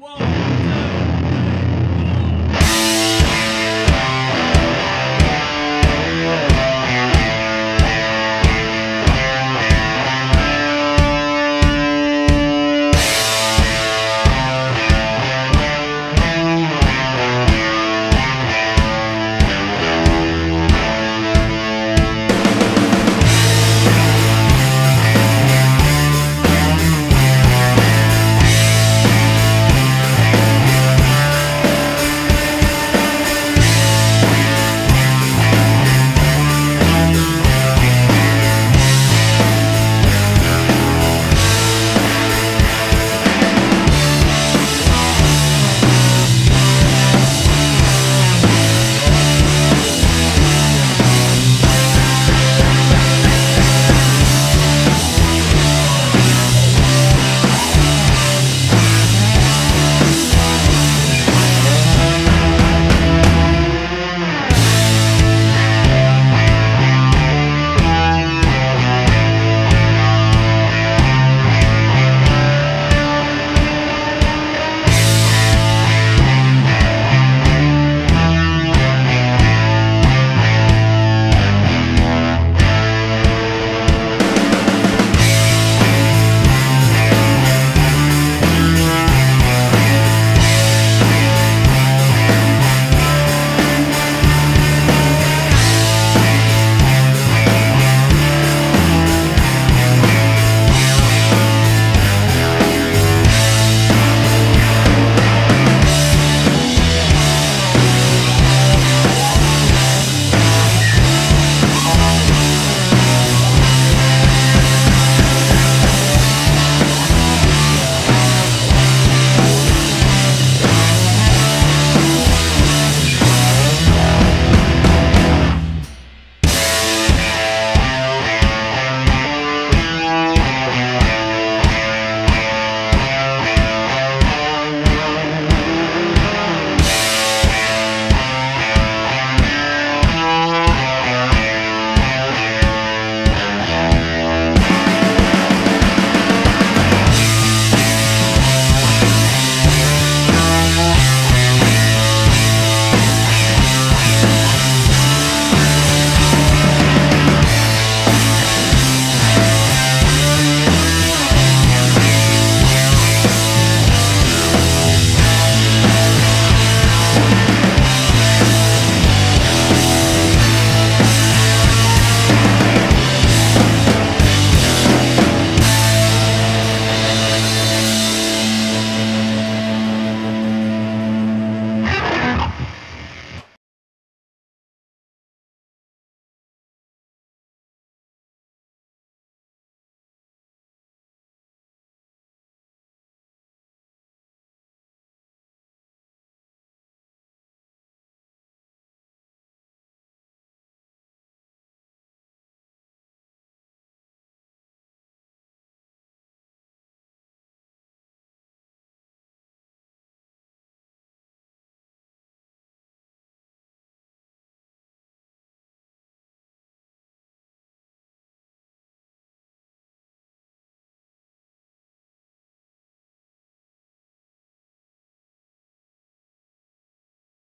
Whoa.